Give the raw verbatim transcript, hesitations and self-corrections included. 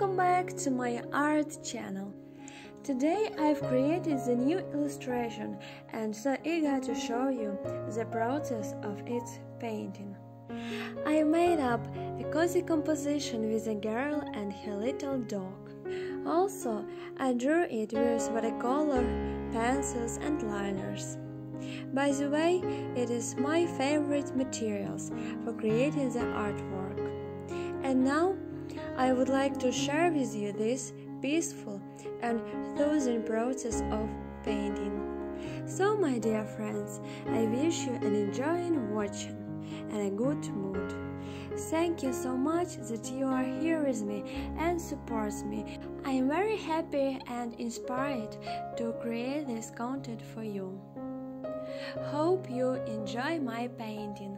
Welcome back to my art channel. Today I've created the new illustration and so eager to show you the process of its painting. I made up a cozy composition with a girl and her little dog. Also, I drew it with watercolor, pencils and liners. By the way, it is my favorite materials for creating the artwork. And now, I would like to share with you this peaceful and soothing process of painting. So, my dear friends, I wish you an enjoying watching and a good mood. Thank you so much that you are here with me and support me. I am very happy and inspired to create this content for you. Hope you enjoy my painting.